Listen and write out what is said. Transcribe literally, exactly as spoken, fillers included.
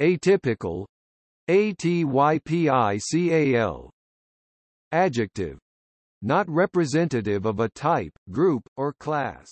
Atypical atypical. Adjective: not representative of a type, group, or class.